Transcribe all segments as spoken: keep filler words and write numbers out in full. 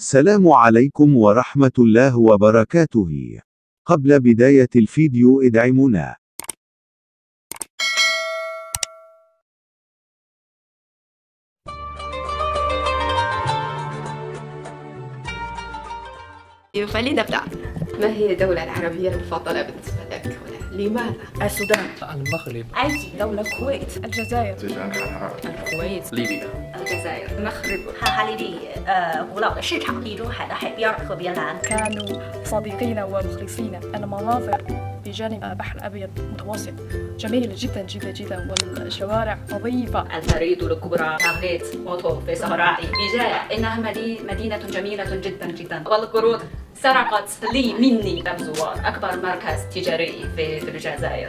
السلام عليكم ورحمة الله وبركاته. قبل بداية الفيديو ادعمونا فلنبدأ. ما هي الدولة العربية المفضلة بالنسبة لك؟ لماذا؟ السودان، المغرب، أي دولة؟ الكويت، الجزائر، الكويت، ليبيا، الجزائر، المغرب، حليبي، غلاف الشجاع، يروح على حبيار وبيلان. كانوا صادقين ومخلصين. المناظر بجانب البحر الأبيض المتوسط جميل جدا جدا جدا، والشوارع نظيفة. الفريد الكبرى تغليت موتو في صحراء بجاية، إنها مدينة جميلة جدا جدا، والقرود سرقت لي مني. زوار أكبر مركز تجاري في الجزائر.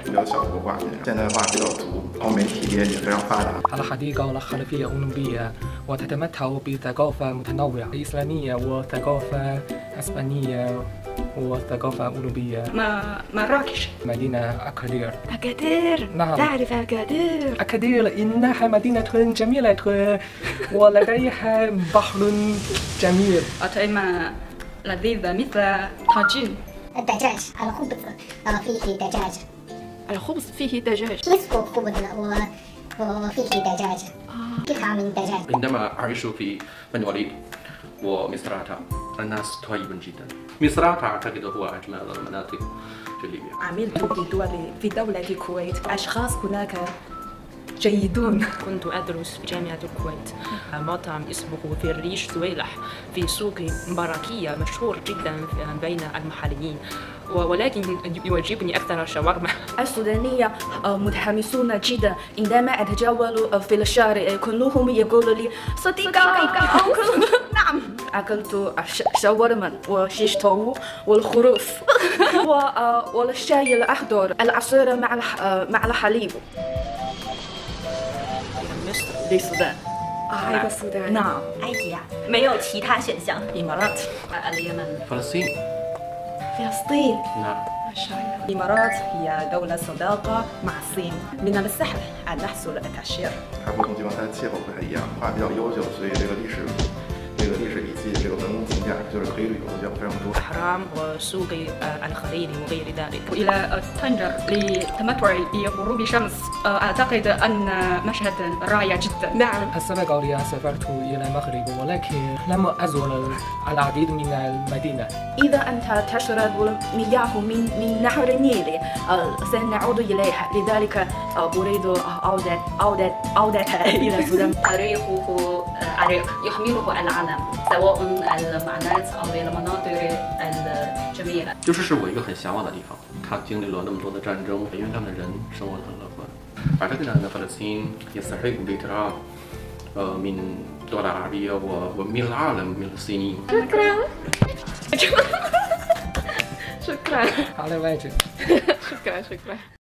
على حديقة ولا خلفية أولمبية، وتتمتع بثقافة متنوعة إسلامية وثقافة إسبانية وثقافة أوروبية. ما مراكش، مدينة أكادير. أكادير، نعم، تعرف أكادير؟ أكادير إنها مدينة جميلة ولديها بحر جميل. أطعمة لذيذة مثل طاجين الدجاج، الخبز فيه دجاج، الخبز فيه دجاج، يسكب خبز وفيه دجاج، قطعة من دجاج. عندما أعيش في بن وليد ومصراتة، الناس طيبين جدا. مصراتة أعتقد هو أجمل المناطق في ليبيا. عملت في دولة في دولة الكويت، أشخاص هناك جيدون. كنت أدرس في جامعة الكويت. مطعم اسمه في الريش زويلح في سوق مباركية، مشهور جدا بين المحليين، ولكن يعجبني أكثر الشاورما. السودانية متحمسون جدا. عندما أتجول في الشارع كلهم يقولوا لي صديقة أوكل. نعم، أكلت الشاورما وشيش طاووق والخروف والشاي الأخضر، العصير مع مع الحليب. السودان، هذا السودان، نعم، أيديا، الإمارات، اليمن، فلسطين، فلسطين، نعم، الإمارات هي دولة صداقة مع الصين، من السهل أن نحصل على التأشيرة. أهرام وسوق الخليل وغير ذلك. وإلى طنجة للتمتع بغروب الشمس، أعتقد أن مشهد رائع جدا. نعم، السنة الماضية سافرت إلى المغرب، ولكن لم أزور العديد من المدينة. إذا أنت تشرب مياه من من نهر النيل سنعود إليها، لذلك أريد عودة عودة عودة إلى السودان. تاريخه عريق، يحمله العلم سواء المعنات أو المناطق الجميلة. 就是是我一个很向往的地方。它经历了那么多的战争，因为他们的人生活得很乐观。أعتقد أن فلسطين يستحق الاعتراف من الدول العربية ومن العالم من الصينيين. شكرا. شكرا. على وجهك. شكرا شكرا.